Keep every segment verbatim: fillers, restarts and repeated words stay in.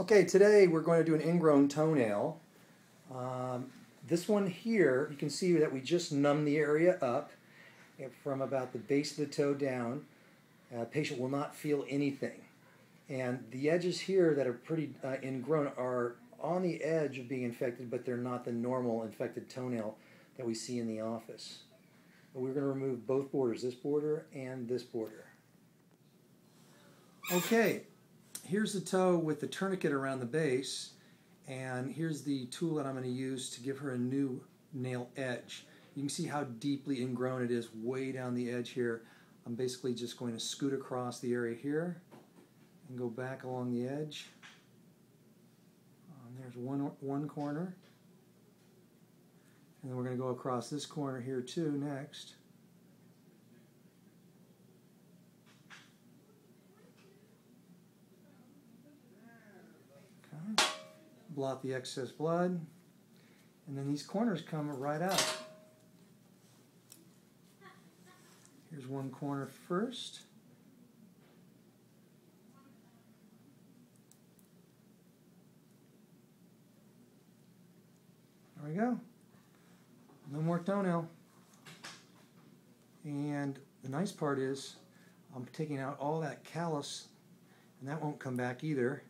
Okay, today we're going to do an ingrown toenail. Um, this one here, you can see that we just numbed the area up from about the base of the toe down. Uh, patient will not feel anything. And the edges here that are pretty uh, ingrown are on the edge of being infected, but they're not the normal infected toenail that we see in the office. But we're going to remove both borders, this border and this border. Okay. Here's the toe with the tourniquet around the base, and here's the tool that I'm going to use to give her a new nail edge. You can see how deeply ingrown it is way down the edge here. I'm basically just going to scoot across the area here and go back along the edge. Um, there's one, one corner. And then we're going to go across this corner here too next. Blot the excess blood, and then these corners come right out. Here's one corner first. There we go. No more toenail. And the nice part is I'm taking out all that callus, and that won't come back either.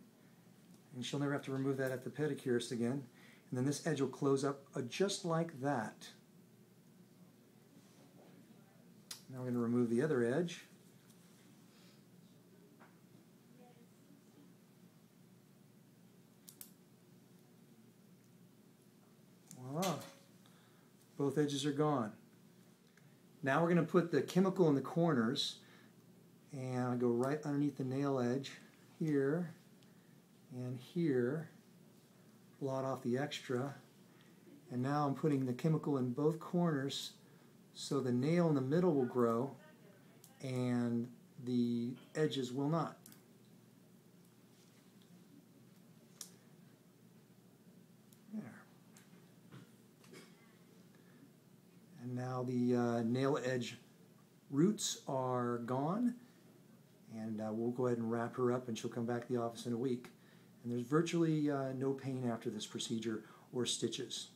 And she'll never have to remove that at the pedicurist again. And then this edge will close up just like that. Now we're going to remove the other edge. Voila. Both edges are gone. Now we're going to put the chemical in the corners. And I'll go right underneath the nail edge here. And here, blot off the extra, and now I'm putting the chemical in both corners so the nail in the middle will grow and the edges will not. There. And now the uh, nail edge roots are gone, and uh, we'll go ahead and wrap her up, and she'll come back to the office in a week. And there's virtually uh, no pain after this procedure or stitches.